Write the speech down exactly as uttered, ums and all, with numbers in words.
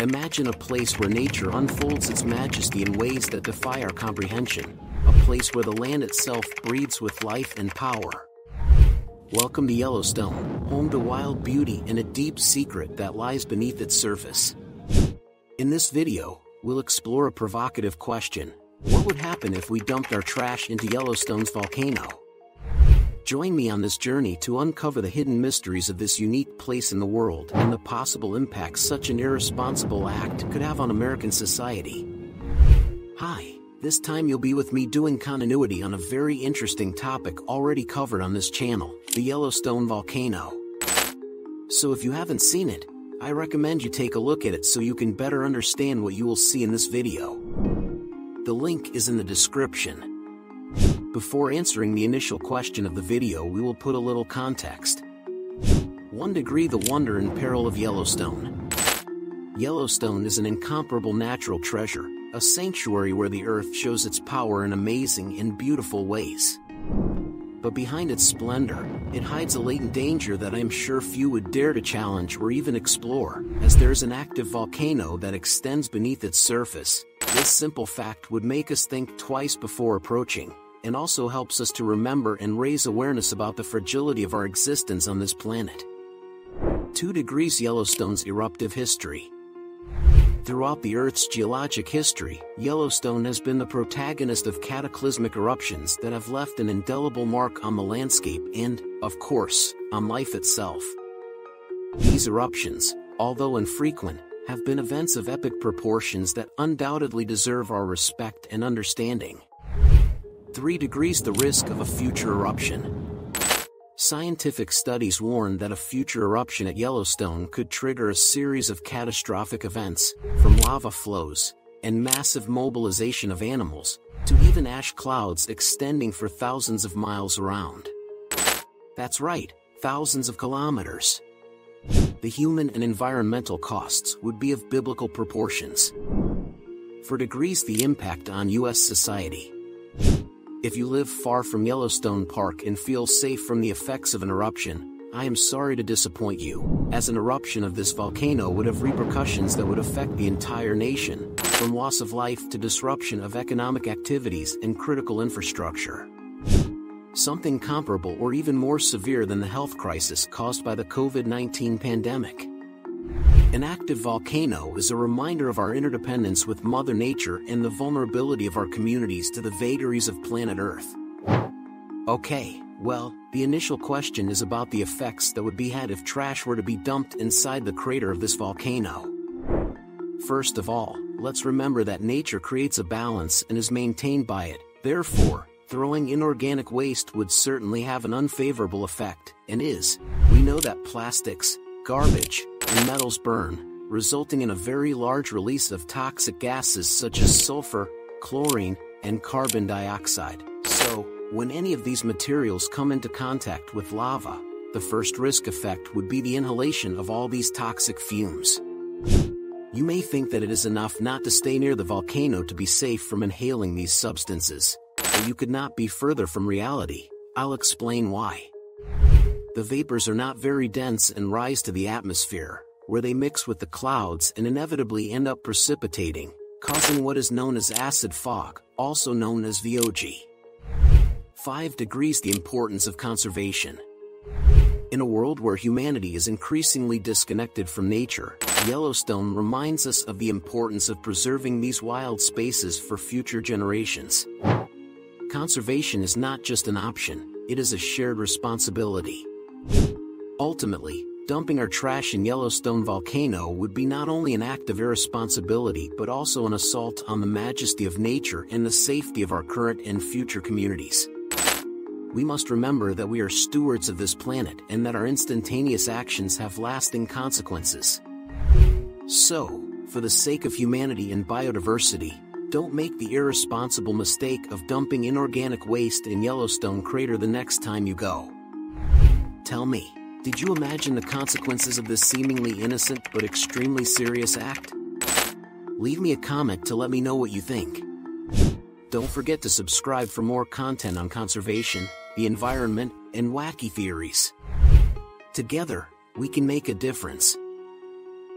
Imagine a place where nature unfolds its majesty in ways that defy our comprehension, a place where the land itself breathes with life and power. Welcome to Yellowstone, home to wild beauty and a deep secret that lies beneath its surface. In this video, we'll explore a provocative question: what would happen if we dumped our trash into Yellowstone's volcano? Join me on this journey to uncover the hidden mysteries of this unique place in the world and the possible impacts such an irresponsible act could have on American society. Hi, this time you'll be with me doing continuity on a very interesting topic already covered on this channel, the Yellowstone volcano. So if you haven't seen it, I recommend you take a look at it so you can better understand what you will see in this video. The link is in the description. Before answering the initial question of the video, we will put a little context. one degree The Wonder and Peril of Yellowstone. Yellowstone is an incomparable natural treasure, a sanctuary where the earth shows its power in amazing and beautiful ways. But behind its splendor, it hides a latent danger that I am sure few would dare to challenge or even explore, as there is an active volcano that extends beneath its surface. This simple fact would make us think twice before approaching, and also helps us to remember and raise awareness about the fragility of our existence on this planet. two degrees Yellowstone's eruptive history. Throughout the Earth's geologic history, Yellowstone has been the protagonist of cataclysmic eruptions that have left an indelible mark on the landscape and, of course, on life itself. These eruptions, although infrequent, have been events of epic proportions that undoubtedly deserve our respect and understanding. three degrees The risk of a future eruption. Scientific studies warn that a future eruption at Yellowstone could trigger a series of catastrophic events, from lava flows and massive mobilization of animals to even ash clouds extending for thousands of miles around. That's right, thousands of kilometers. The human and environmental costs would be of biblical proportions. four degrees The impact on U S society. If you live far from Yellowstone Park and feel safe from the effects of an eruption, I am sorry to disappoint you, as an eruption of this volcano would have repercussions that would affect the entire nation, from loss of life to disruption of economic activities and critical infrastructure. Something comparable or even more severe than the health crisis caused by the COVID nineteen pandemic. An active volcano is a reminder of our interdependence with Mother Nature and the vulnerability of our communities to the vagaries of planet Earth. Okay, well, the initial question is about the effects that would be had if trash were to be dumped inside the crater of this volcano. First of all, let's remember that nature creates a balance and is maintained by it. Therefore, throwing inorganic waste would certainly have an unfavorable effect, and is. We know that plastics, garbage, and metals burn, resulting in a very large release of toxic gases such as sulfur, chlorine, and carbon dioxide. So, when any of these materials come into contact with lava, the first risk effect would be the inhalation of all these toxic fumes. You may think that it is enough not to stay near the volcano to be safe from inhaling these substances, but you could not be further from reality. I'll explain why. The vapors are not very dense and rise to the atmosphere, where they mix with the clouds and inevitably end up precipitating, causing what is known as acid fog, also known as V O G. five degrees The importance of conservation. In a world where humanity is increasingly disconnected from nature, Yellowstone reminds us of the importance of preserving these wild spaces for future generations. Conservation is not just an option, it is a shared responsibility. Ultimately, dumping our trash in Yellowstone volcano would be not only an act of irresponsibility but also an assault on the majesty of nature and the safety of our current and future communities. We must remember that we are stewards of this planet and that our instantaneous actions have lasting consequences. So, for the sake of humanity and biodiversity, don't make the irresponsible mistake of dumping inorganic waste in Yellowstone crater the next time you go. Tell me, did you imagine the consequences of this seemingly innocent but extremely serious act? Leave me a comment to let me know what you think. Don't forget to subscribe for more content on conservation, the environment, and wacky theories. Together, we can make a difference.